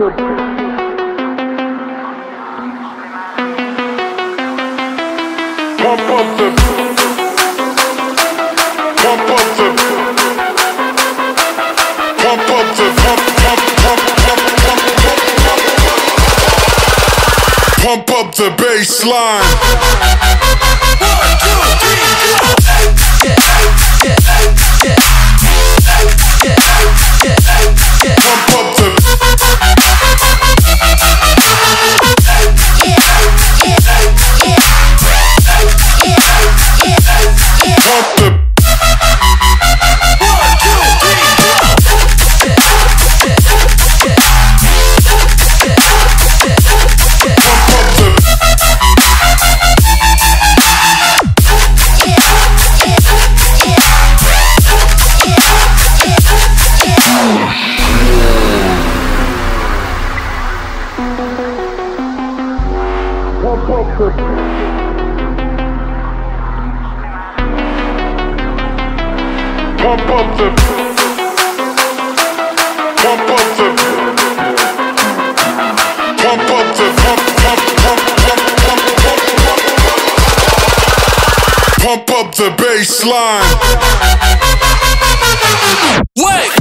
could. Pump up the baseline. 1, 2, 3, 4. Pump up the pump up the baseline. Wait.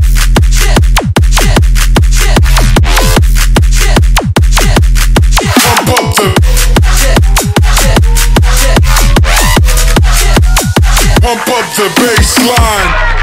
Pump up the baseline.